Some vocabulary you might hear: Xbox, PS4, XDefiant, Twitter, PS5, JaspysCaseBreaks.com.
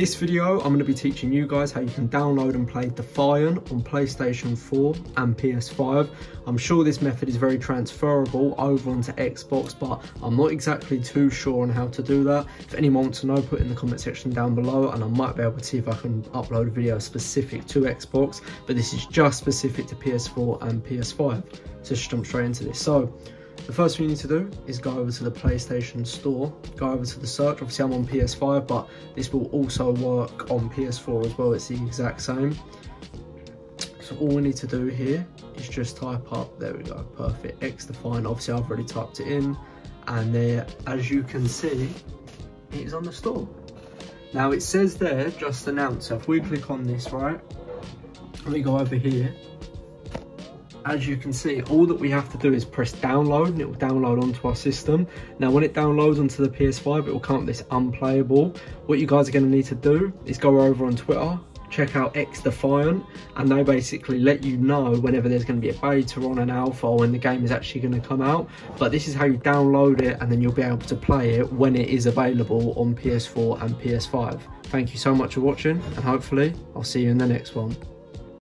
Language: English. This video, I'm going to be teaching you guys how you can download and play XDefiant on PlayStation 4 and PS5. I'm sure this method is very transferable over onto Xbox, but I'm not exactly too sure on how to do that. If anyone wants to know, put it in the comment section down below and I might be able to see if I can upload a video specific to Xbox, but this is just specific to PS4 and PS5. So let's jump straight into this. So the first thing you need to do is go over to the PlayStation Store, go over to the search. Obviously I'm on PS5, but this will also work on PS4 as well, it's the exact same. So all we need to do here is just type up, there we go, perfect, XDefiant. Obviously I've already typed it in, and there, as you can see, it is on the store. Now it says there, just announced, so if we click on this, right, and we go over here, as you can see, all that we have to do is press download and it will download onto our system. Now when it downloads onto the PS5, it will come up this unplayable. What you guys are going to need to do is go over on Twitter, check out XDefiant, and they basically let you know whenever there's going to be a beta on an alpha or when the game is actually going to come out. But this is how you download it, and then you'll be able to play it when it is available on PS4 and PS5. Thank you so much for watching, and hopefully I'll see you in the next one.